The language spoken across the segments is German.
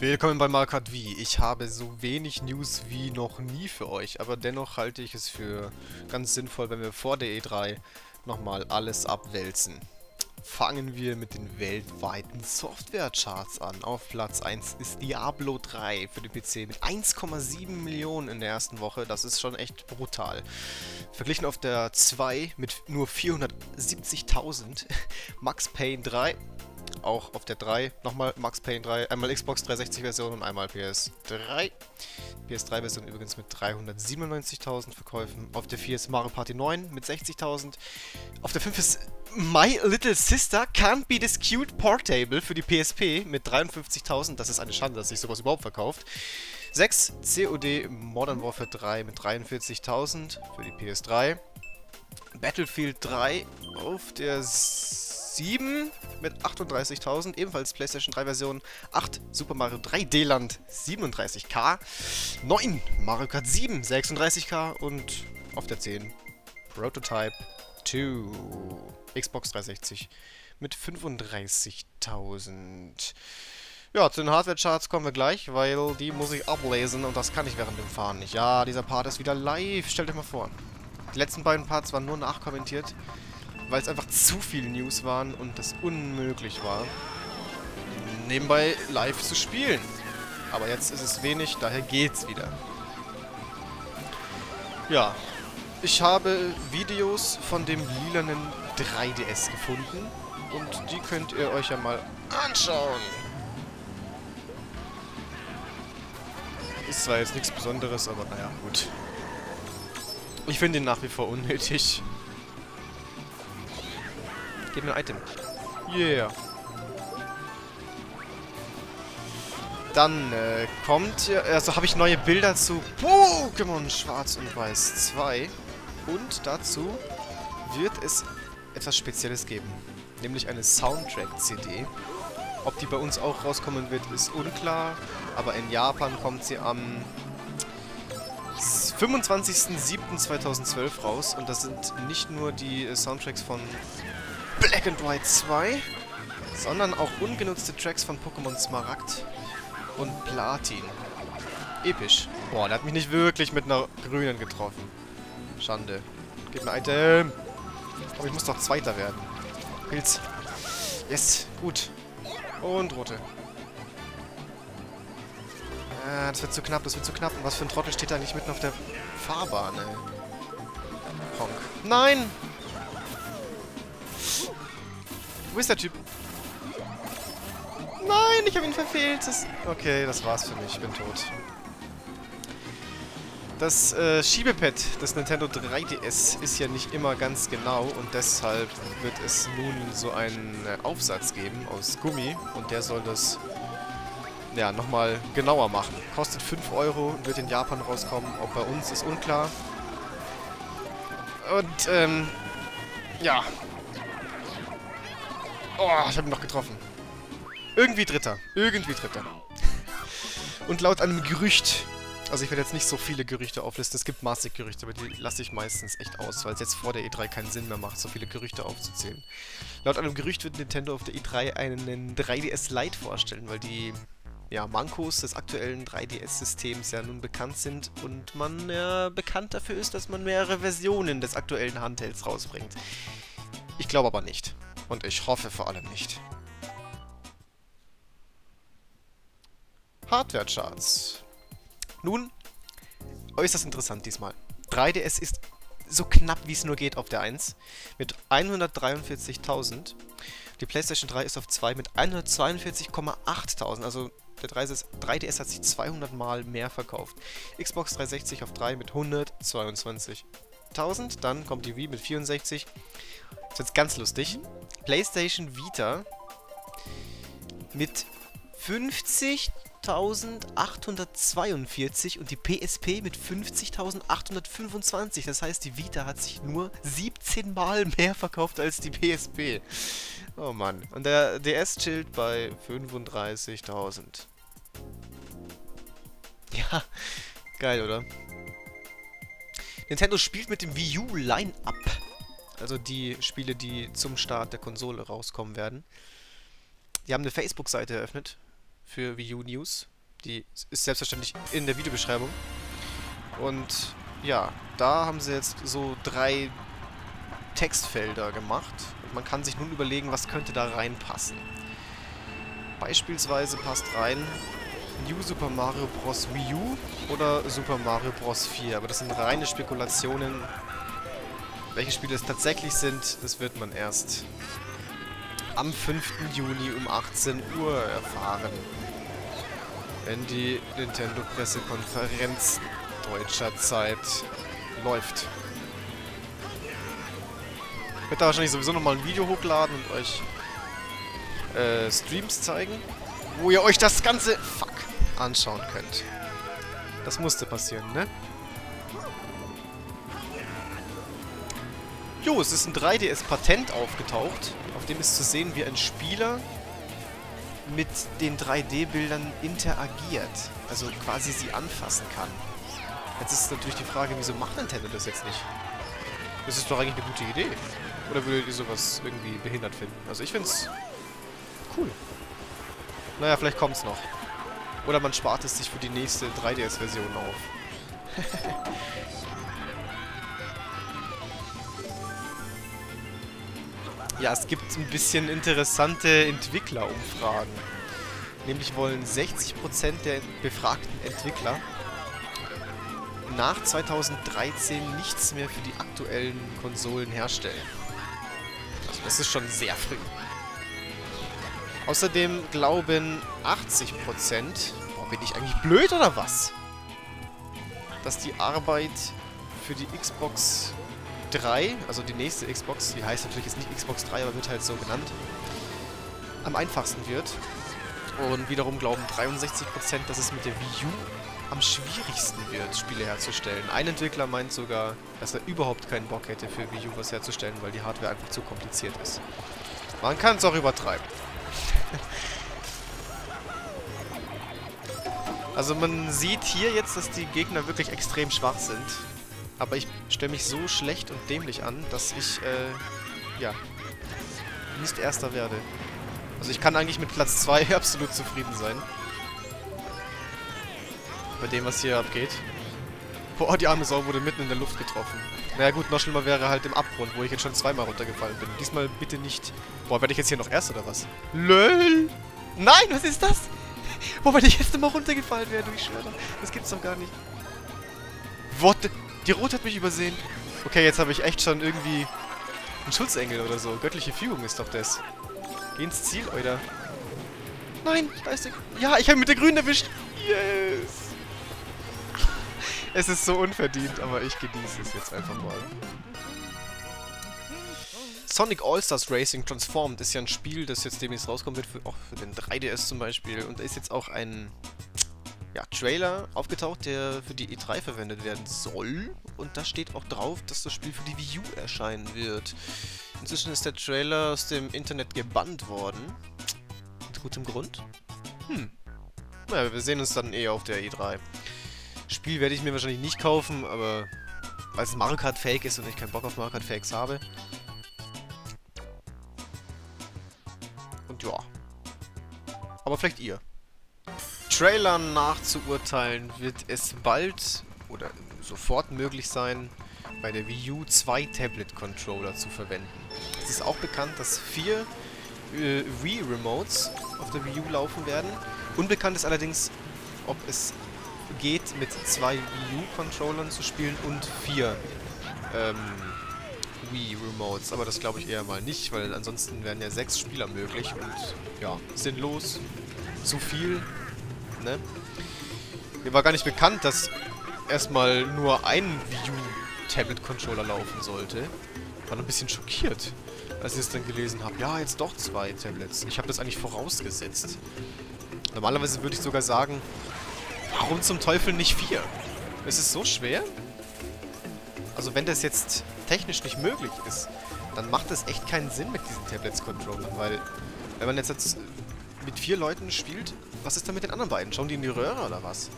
Willkommen bei Mario Kart Wii. Ich habe so wenig News wie noch nie für euch, aber dennoch halte ich es für ganz sinnvoll, wenn wir vor der E3 nochmal alles abwälzen. Fangen wir mit den weltweiten Softwarecharts an. Auf Platz 1 ist Diablo 3 für den PC mit 1,7 Millionen in der ersten Woche. Das ist schon echt brutal. Verglichen auf der 2 mit nur 470.000 Max Payne 3. Auch auf der 3, nochmal Max Payne 3, einmal Xbox 360 Version und einmal PS3. PS3 Version übrigens mit 397.000 Verkäufen. Auf der 4 ist Mario Party 9 mit 60.000. Auf der 5 ist My Little Sister Can't Be This Cute Portable für die PSP mit 53.000. Das ist eine Schande, dass sich sowas überhaupt verkauft. 6 COD Modern Warfare 3 mit 43.000 für die PS3. Battlefield 3 auf der 7 mit 38.000, ebenfalls PlayStation 3 Version, 8 Super Mario 3D Land 37k, 9 Mario Kart 7 36k und auf der 10 Prototype 2 Xbox 360 mit 35.000. Ja, zu den Hardware-Charts kommen wir gleich, weil die muss ich ablesen und das kann ich während dem Fahren nicht. Ja, dieser Part ist wieder live, stellt euch mal vor. Die letzten beiden Parts waren nur nachkommentiert, weil es einfach zu viel News waren und es unmöglich war, nebenbei live zu spielen. Aber jetzt ist es wenig, daher geht's wieder. Ja, ich habe Videos von dem lilanen 3DS gefunden und die könnt ihr euch ja mal anschauen. Ist zwar jetzt nichts Besonderes, aber naja, gut. Ich finde ihn nach wie vor unnötig. Gib mir ein Item. Yeah. Dann kommt... Also habe ich neue Bilder zu Pokémon Schwarz und Weiß 2. Und dazu wird es etwas Spezielles geben. Nämlich eine Soundtrack-CD. Ob die bei uns auch rauskommen wird, ist unklar. Aber in Japan kommt sie am 25.07.2012 raus. Und das sind nicht nur die Soundtracks von Black and White 2, sondern auch ungenutzte Tracks von Pokémon Smaragd und Platin. Episch. Boah, der hat mich nicht wirklich mit einer grünen getroffen. Schande. Gib mir ein Item. Aber ich muss doch Zweiter werden. Pilz. Yes, gut. Und rote. Ah, das wird zu knapp, das wird zu knapp. Und was für ein Trottel steht da eigentlich mitten auf der Fahrbahn, ey? Honk. Nein! Wo ist der Typ? Nein, ich habe ihn verfehlt. Okay, das war's für mich. Ich bin tot. Das Schiebepad des Nintendo 3DS ist ja nicht immer ganz genau und deshalb wird es nun so einen Aufsatz geben aus Gummi und der soll das ja nochmal genauer machen. Kostet 5 Euro und wird in Japan rauskommen. Ob bei uns ist unklar. Und ja. Oh, ich habe ihn noch getroffen. Irgendwie Dritter. Irgendwie Dritter. Und laut einem Gerücht... Also ich werde jetzt nicht so viele Gerüchte auflisten. Es gibt maßig Gerüchte, aber die lasse ich meistens echt aus, weil es jetzt vor der E3 keinen Sinn mehr macht, so viele Gerüchte aufzuzählen. Laut einem Gerücht wird Nintendo auf der E3 einen 3DS Lite vorstellen, weil die Mankos des aktuellen 3DS-Systems ja nun bekannt sind und man bekannt dafür ist, dass man mehrere Versionen des aktuellen Handhelds rausbringt. Ich glaube aber nicht. Und ich hoffe vor allem nicht. Hardware-Charts. Nun, äußerst interessant diesmal. 3DS ist so knapp wie es nur geht auf der 1 mit 143.000. Die PlayStation 3 ist auf 2 mit 142.800. Also der 3DS hat sich 200 Mal mehr verkauft. Xbox 360 auf 3 mit 122.000. Dann kommt die Wii mit 64. Das ist jetzt ganz lustig. PlayStation Vita mit 50.842 und die PSP mit 50.825. Das heißt, die Vita hat sich nur 17 Mal mehr verkauft als die PSP. Oh Mann. Und der DS chillt bei 35.000. Ja, geil, oder? Nintendo spielt mit dem Wii U Line-Up. Also die Spiele, die zum Start der Konsole rauskommen werden. Die haben eine Facebook-Seite eröffnet für Wii U News. Die ist selbstverständlich in der Videobeschreibung. Und ja, da haben sie jetzt so 3 Textfelder gemacht. Und man kann sich nun überlegen, was könnte da reinpassen. Beispielsweise passt rein New Super Mario Bros. Wii U oder Super Mario Bros. 4. Aber das sind reine Spekulationen. Welche Spiele es tatsächlich sind, das wird man erst am 5. Juni um 18 Uhr erfahren. Wenn die Nintendo-Pressekonferenz deutscher Zeit läuft. Ich werde da wahrscheinlich sowieso nochmal ein Video hochladen und euch Streams zeigen, wo ihr euch das ganze Fuck anschauen könnt. Das musste passieren, ne? Jo, es ist ein 3DS-Patent aufgetaucht, auf dem ist zu sehen, wie ein Spieler mit den 3D-Bildern interagiert. Also quasi sie anfassen kann. Jetzt ist natürlich die Frage, wieso macht Nintendo das jetzt nicht? Das ist doch eigentlich eine gute Idee. Oder würdet ihr sowas irgendwie behindert finden? Also ich find's cool. Naja, vielleicht kommt's noch. Oder man spart es sich für die nächste 3DS-Version auf. Ja, es gibt ein bisschen interessante Entwicklerumfragen. Nämlich wollen 60% der befragten Entwickler nach 2013 nichts mehr für die aktuellen Konsolen herstellen. Also das ist schon sehr früh. Außerdem glauben 80%, boah, bin ich eigentlich blöd oder was? Dass die Arbeit für die Xbox 3, also die nächste Xbox, die heißt natürlich jetzt nicht Xbox 3, aber wird halt so genannt, am einfachsten wird. Und wiederum glauben 63%, dass es mit der Wii U am schwierigsten wird, Spiele herzustellen. Ein Entwickler meint sogar, dass er überhaupt keinen Bock hätte, für Wii U was herzustellen, weil die Hardware einfach zu kompliziert ist. Man kann es auch übertreiben. Also man sieht hier jetzt, dass die Gegner wirklich extrem schwach sind. Aber ich stelle mich so schlecht und dämlich an, dass ich, ja, nicht Erster werde. Also ich kann eigentlich mit Platz 2 absolut zufrieden sein. Bei dem, was hier abgeht. Boah, die arme Sau wurde mitten in der Luft getroffen. Naja gut, noch schlimmer wäre halt im Abgrund, wo ich jetzt schon zweimal runtergefallen bin. Diesmal bitte nicht... Boah, werde ich jetzt hier noch erst oder was? LÖL! Nein, was ist das? Boah, wenn ich jetzt immer runtergefallen wäre, ich schwöre. Das gibt's doch gar nicht. What the... Die Rot hat mich übersehen. Okay, jetzt habe ich echt schon irgendwie einen Schutzengel oder so. Göttliche Fügung ist doch das. Geh ins Ziel, oder? Nein, da ist der... Ja, ich habe mit der Grünen erwischt. Yes! Es ist so unverdient, aber ich genieße es jetzt einfach mal. Sonic All-Stars Racing Transformed ist ja ein Spiel, das jetzt demnächst rauskommt, auch für den 3DS zum Beispiel. Und da ist jetzt auch ein... ja, Trailer aufgetaucht, der für die E3 verwendet werden soll. Und da steht auch drauf, dass das Spiel für die Wii U erscheinen wird. Inzwischen ist der Trailer aus dem Internet gebannt worden. Mit gutem Grund. Hm. Naja, wir sehen uns dann eher auf der E3. Spiel werde ich mir wahrscheinlich nicht kaufen, aber weil es Mario Kart Fake ist und ich keinen Bock auf Mario Kart Fakes habe. Und ja. Aber vielleicht ihr. Trailern nachzuurteilen, wird es bald oder sofort möglich sein, bei der Wii U 2 Tablet-Controller zu verwenden. Es ist auch bekannt, dass 4 Wii-Remotes auf der Wii U laufen werden. Unbekannt ist allerdings, ob es geht, mit 2 Wii U-Controllern zu spielen und 4 Wii-Remotes. Aber das glaube ich eher mal nicht, weil ansonsten wären ja 6 Spieler möglich und ja, sinnlos, zu viel. Ne? Mir war gar nicht bekannt, dass erstmal nur ein Wii U Tablet-Controller laufen sollte. War noch ein bisschen schockiert, als ich es dann gelesen habe. Ja, jetzt doch 2 Tablets. Ich habe das eigentlich vorausgesetzt. Normalerweise würde ich sogar sagen, warum zum Teufel nicht 4? Ist es so schwer? Also wenn das jetzt technisch nicht möglich ist, dann macht das echt keinen Sinn mit diesen Tablets-Controllern, weil wenn man jetzt mit 4 Leuten spielt, was ist denn mit den anderen beiden? Schauen die in die Röhre oder was?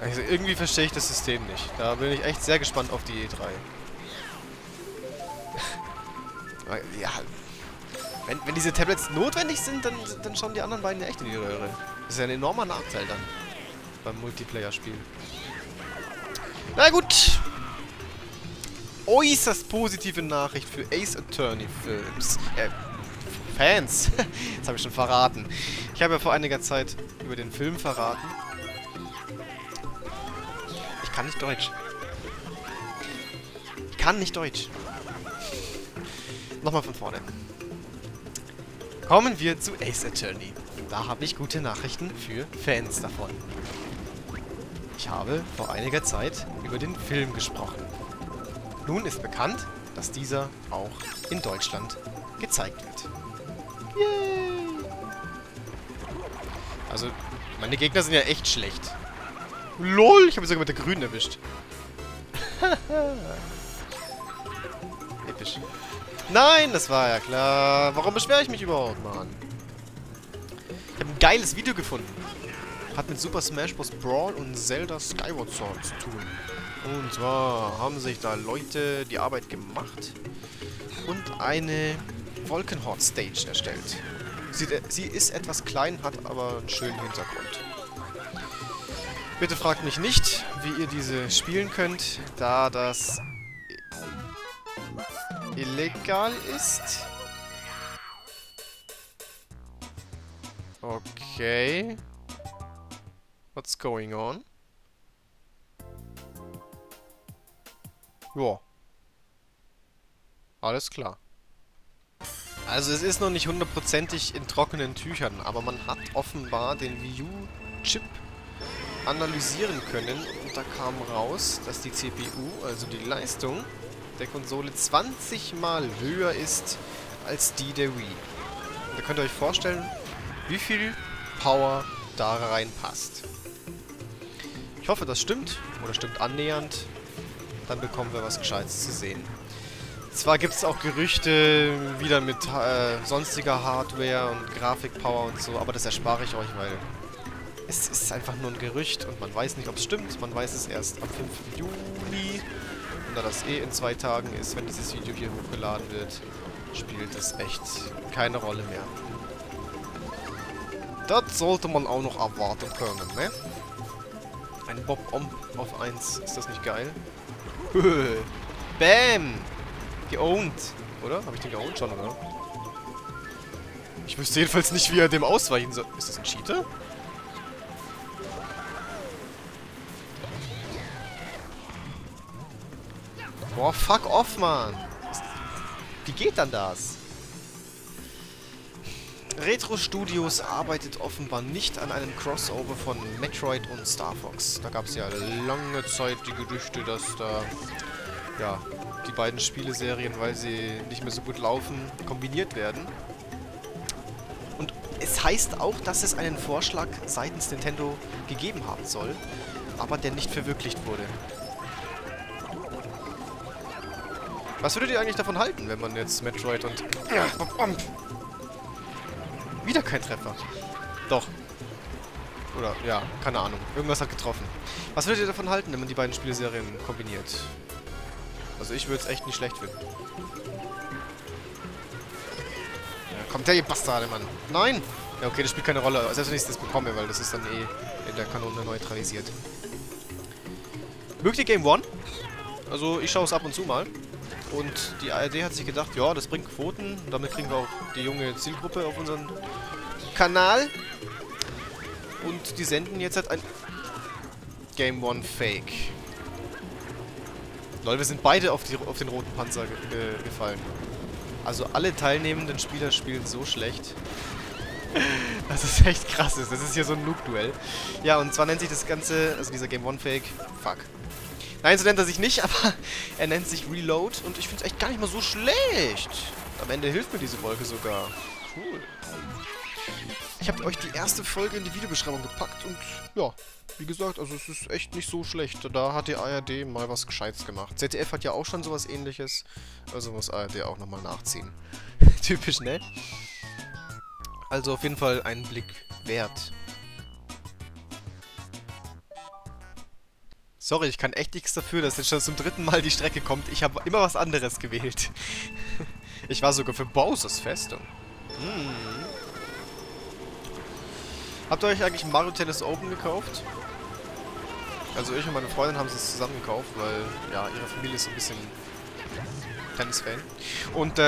Also irgendwie verstehe ich das System nicht. Da bin ich echt sehr gespannt auf die E3. Ja, Wenn diese Tablets notwendig sind, dann schauen die anderen beiden ja echt in die Röhre. Das ist ja ein enormer Nachteil dann. Beim Multiplayer-Spiel. Na gut. Äußerst positive Nachricht für Ace Attorney Films. Fans. Das habe ich schon verraten. Ich habe ja vor einiger Zeit über den Film verraten. Ich kann nicht Deutsch. Ich kann nicht Deutsch. Nochmal von vorne. Kommen wir zu Ace Attorney. Da habe ich gute Nachrichten für Fans davon. Ich habe vor einiger Zeit über den Film gesprochen. Nun ist bekannt, dass dieser auch in Deutschland gezeigt wird. Yay! Also, meine Gegner sind ja echt schlecht. LOL, ich habe sogar mit der Grünen erwischt. Episch. Nein, das war ja klar. Warum beschwere ich mich überhaupt, Mann? Ich habe ein geiles Video gefunden. Hat mit Super Smash Bros. Brawl und Zelda Skyward Sword zu tun. Und zwar haben sich da Leute die Arbeit gemacht und eine Wolkenhort-Stage erstellt. Sie ist etwas klein, hat aber einen schönen Hintergrund. Bitte fragt mich nicht, wie ihr diese spielen könnt, da das illegal ist. Okay. What's going on? Ja. Alles klar. Also es ist noch nicht hundertprozentig in trockenen Tüchern, aber man hat offenbar den Wii U-Chip analysieren können und da kam raus, dass die CPU, also die Leistung der Konsole 20 Mal höher ist als die der Wii. Und da könnt ihr euch vorstellen, wie viel Power da reinpasst. Ich hoffe, das stimmt oder stimmt annähernd. Dann bekommen wir was Gescheites zu sehen. Zwar gibt es auch Gerüchte wieder mit sonstiger Hardware und Grafikpower und so, aber das erspare ich euch, weil es ist einfach nur ein Gerücht und man weiß nicht, ob es stimmt. Man weiß es erst am 5. Juli. Und da das eh in 2 Tagen ist, wenn dieses Video hier hochgeladen wird, spielt das echt keine Rolle mehr. Das sollte man auch noch erwarten können, ne? Ein Bob-Omb auf 1, ist das nicht geil? Bam! Geowned, oder? Habe ich den geowned schon, oder? Ich wüsste jedenfalls nicht, wie er dem ausweichen soll. Ist das ein Cheater? Boah, fuck off, Mann! Wie geht dann das? Retro Studios arbeitet offenbar nicht an einem Crossover von Metroid und Star Fox. Da gab es ja lange Zeit die Gerüchte, dass da ja die beiden Spieleserien, weil sie nicht mehr so gut laufen, kombiniert werden. Und es heißt auch, dass es einen Vorschlag seitens Nintendo gegeben haben soll, aber der nicht verwirklicht wurde. Was würdet ihr eigentlich davon halten, wenn man jetzt Metroid und... Wieder kein Treffer. Doch. Oder, ja, keine Ahnung. Irgendwas hat getroffen. Was würdet ihr davon halten, wenn man die beiden Spielserien kombiniert? Also ich würde es echt nicht schlecht finden. Ja, kommt her, ihr Bastarde, Mann. Nein! Ja, okay, das spielt keine Rolle. Selbst wenn ich das bekomme, weil das ist dann eh in der Kanone neutralisiert. Mögt ihr Game One? Also ich schaue es ab und zu mal. Und die ARD hat sich gedacht, ja, das bringt Quoten. Und damit kriegen wir auch die junge Zielgruppe auf unseren Kanal. Und die senden jetzt halt ein Game One Fake. Lol, wir sind beide auf den roten Panzer gefallen. Also alle teilnehmenden Spieler spielen so schlecht. Das ist echt krass. Das ist hier so ein Noob-Duell. Ja, und zwar nennt sich das Ganze, also dieser Game One Fake, fuck. Nein, so nennt er sich nicht, aber er nennt sich Reload und ich finde es echt gar nicht mal so schlecht. Am Ende hilft mir diese Wolke sogar. Cool. Ich habe euch die erste Folge in die Videobeschreibung gepackt und ja, wie gesagt, also es ist echt nicht so schlecht. Da hat die ARD mal was Gescheites gemacht. ZDF hat ja auch schon sowas Ähnliches, also muss ARD auch nochmal nachziehen. Typisch, ne? Also auf jeden Fall einen Blick wert. Sorry, ich kann echt nichts dafür, dass jetzt schon zum 3. Mal die Strecke kommt. Ich habe immer was anderes gewählt. Ich war sogar für Bowsers Festung. Hm. Habt ihr euch eigentlich Mario Tennis Open gekauft? Also ich und meine Freundin haben es zusammen gekauft, weil ja, ihre Familie ist ein bisschen Tennis-Fan. Und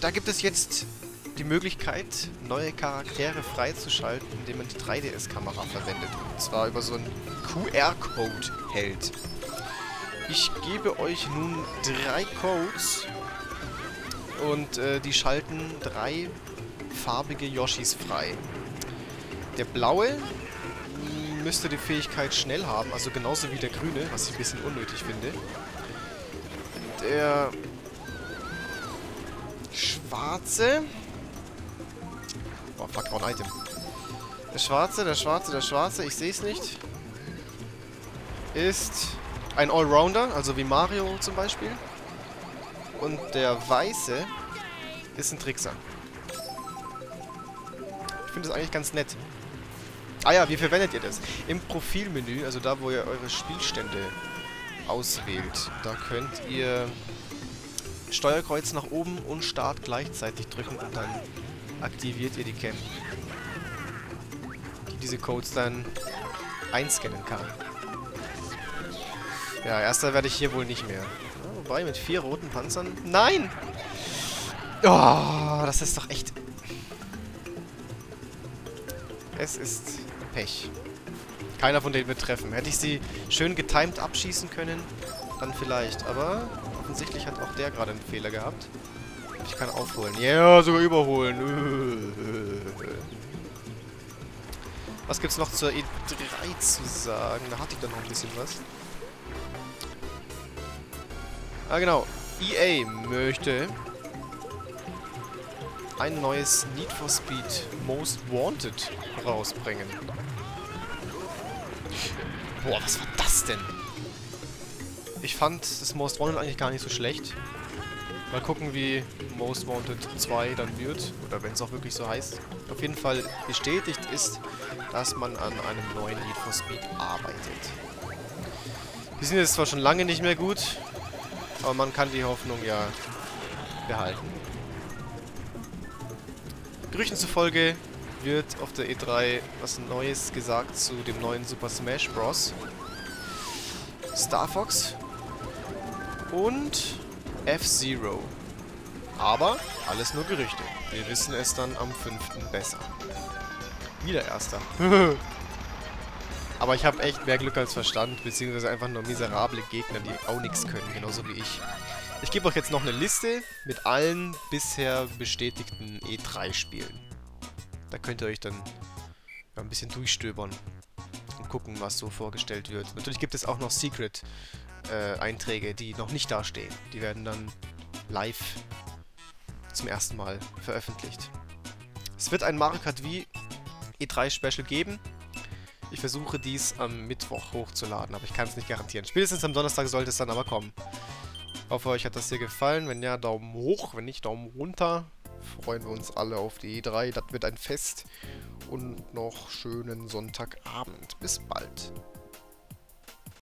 da gibt es jetzt die Möglichkeit, neue Charaktere freizuschalten, indem man die 3DS-Kamera verwendet. Und zwar über so einen QR-Code hält. Ich gebe euch nun 3 Codes und die schalten 3 farbige Yoshis frei. Der blaue müsste die Fähigkeit schnell haben, also genauso wie der grüne, was ich ein bisschen unnötig finde. Der schwarze... Oh, fuck, wrong Item. Der schwarze, ich sehe es nicht. Ist ein Allrounder, also wie Mario zum Beispiel. Und der weiße ist ein Trickser. Ich finde das eigentlich ganz nett. Ah ja, wie verwendet ihr das? Im Profilmenü, also da, wo ihr eure Spielstände auswählt, da könnt ihr Steuerkreuz nach oben und Start gleichzeitig drücken und dann aktiviert ihr die Cam, die diese Codes dann einscannen kann. Ja, erster werde ich hier wohl nicht mehr. Ja, wobei, mit 4 roten Panzern... Nein! Oh, das ist doch echt... Es ist Pech. Keiner von denen wird treffen. Hätte ich sie schön getimed abschießen können, dann vielleicht. Aber offensichtlich hat auch der gerade einen Fehler gehabt. Ich kann aufholen. Ja, yeah, sogar überholen. Was gibt's noch zur E3 zu sagen? Da hatte ich dann noch ein bisschen was. Ah, genau. EA möchte ein neues Need for Speed Most Wanted rausbringen. Boah, was war das denn? Ich fand das Most Wanted eigentlich gar nicht so schlecht. Mal gucken, wie Most Wanted 2 dann wird, oder wenn es auch wirklich so heißt. Auf jeden Fall bestätigt ist, dass man an einem neuen Need for Speed arbeitet. Die sind jetzt zwar schon lange nicht mehr gut, aber man kann die Hoffnung ja behalten. Gerüchten zufolge wird auf der E3 was Neues gesagt zu dem neuen Super Smash Bros., Star Fox und F-Zero. Aber alles nur Gerüchte. Wir wissen es dann am 5. besser. Wieder erster. Aber ich habe echt mehr Glück als Verstand, beziehungsweise einfach nur miserable Gegner, die auch nichts können, genauso wie ich. Ich gebe euch jetzt noch eine Liste mit allen bisher bestätigten E3-Spielen. Da könnt ihr euch dann ein bisschen durchstöbern und gucken, was so vorgestellt wird. Natürlich gibt es auch noch Secret Einträge, die noch nicht dastehen. Die werden dann live zum ersten Mal veröffentlicht. Es wird ein Mario Kart Wii E3 Special geben. Ich versuche dies am Mittwoch hochzuladen, aber ich kann es nicht garantieren. Spätestens am Donnerstag sollte es dann aber kommen. Ich hoffe, euch hat das hier gefallen. Wenn ja, Daumen hoch. Wenn nicht, Daumen runter. Freuen wir uns alle auf die E3. Das wird ein Fest. Und noch schönen Sonntagabend. Bis bald.